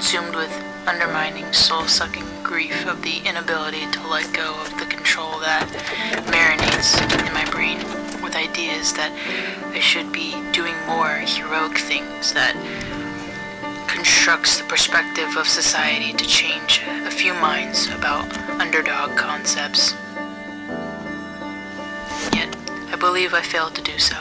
consumed with undermining, soul-sucking grief of the inability to let go of the control that marinates in my brain with ideas that I should be doing more heroic things, that constructs the perspective of society to change a few minds about underdog concepts. Yet, I believe I failed to do so.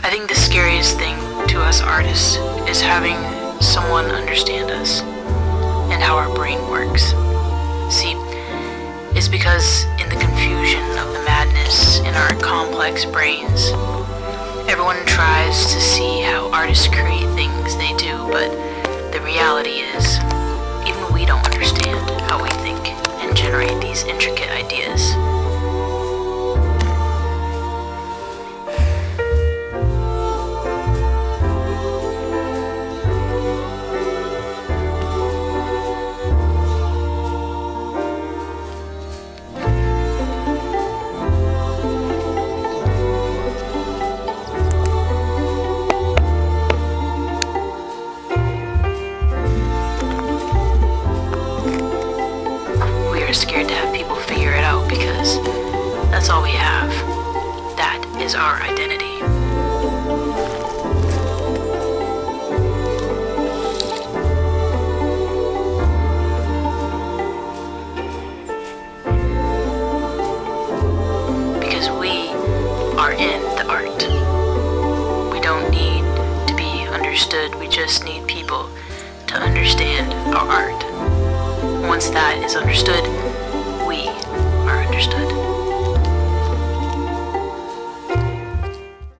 I think the scariest thing to us artists is having someone understand us and how our brain works. See, it's because in the confusion of the madness in our complex brains, everyone tries to see how artists create things they do, but the reality is, even we don't understand how we think and generate these intricate ideas. Scared to have people figure it out because that's all we have. That is our identity. Because we are in the art. We don't need to be understood, we just need people to understand our art. Once that is understood, we are understood.